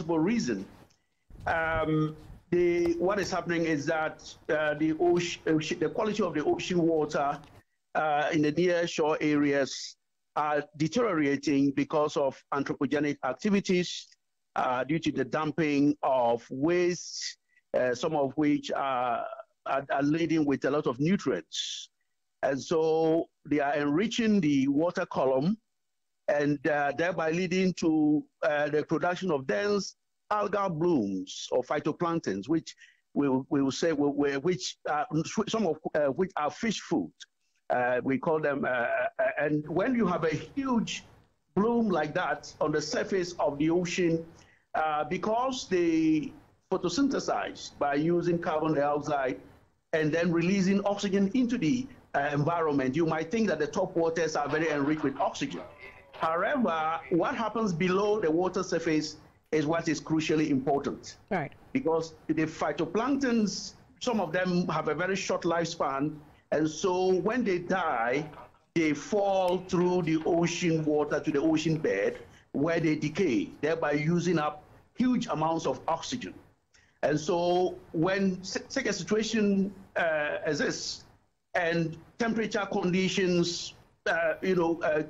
possible reason. What is happening is that the quality of the ocean water in the near shore areas are deteriorating because of anthropogenic activities due to the dumping of waste, some of which are laden with a lot of nutrients. And so they are enriching the water column and thereby leading to the production of dense algal blooms or phytoplanktons, which some of which are fish food. We call them, and when you have a huge bloom like that on the surface of the ocean, because they photosynthesize by using carbon dioxide and then releasing oxygen into the environment, you might think that the top waters are very enriched with oxygen. However, what happens below the water surface is what is crucially important. Right. Because the phytoplanktons, some of them have a very short lifespan, and so when they die, they fall through the ocean water to the ocean bed where they decay, thereby using up huge amounts of oxygen. And so when such a situation exists and temperature conditions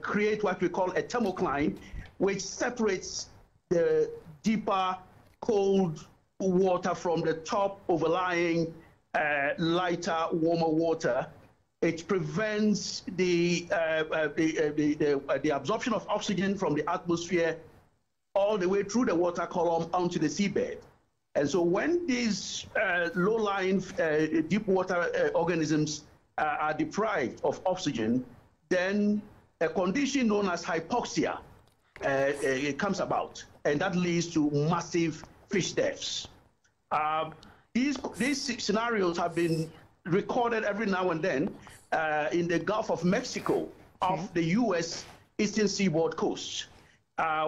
create what we call a thermocline, which separates the deeper cold water from the top overlying lighter, warmer water, it prevents the absorption of oxygen from the atmosphere all the way through the water column onto the seabed. And so when these low-lying deep water organisms are deprived of oxygen, then a condition known as hypoxia it comes about, and that leads to massive fish deaths. These scenarios have been recorded every now and then in the Gulf of Mexico off the U.S. eastern seaboard coast.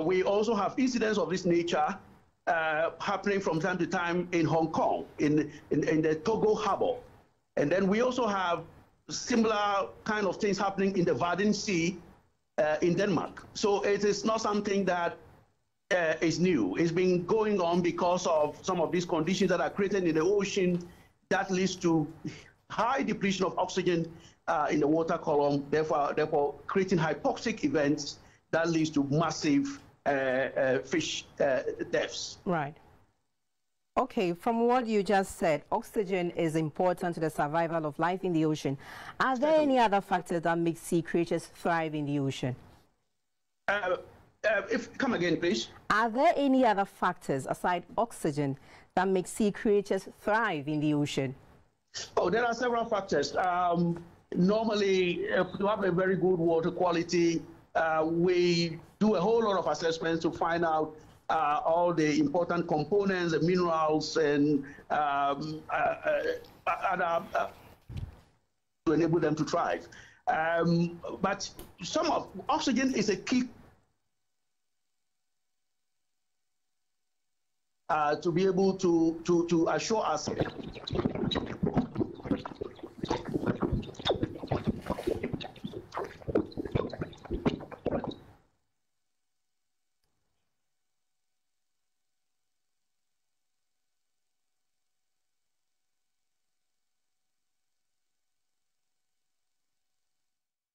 We also have incidents of this nature happening from time to time in Hong Kong, in the Togo Harbor. And then we also have similar kind of things happening in the Varden Sea in Denmark. So it is not something that is new. It's been going on because of some of these conditions that are created in the ocean that leads to high depletion of oxygen in the water column, therefore creating hypoxic events that leads to massive fish deaths. Right. Okay, from what you just said, oxygen is important to the survival of life in the ocean. Are there any other factors that make sea creatures thrive in the ocean? Come again, please. Are there any other factors aside oxygen that make sea creatures thrive in the ocean? Oh, there are several factors. Normally, if you have a very good water quality, we do a whole lot of assessments to find out all the important components, the minerals, and to enable them to thrive. But some of oxygen is a key to be able to assure us.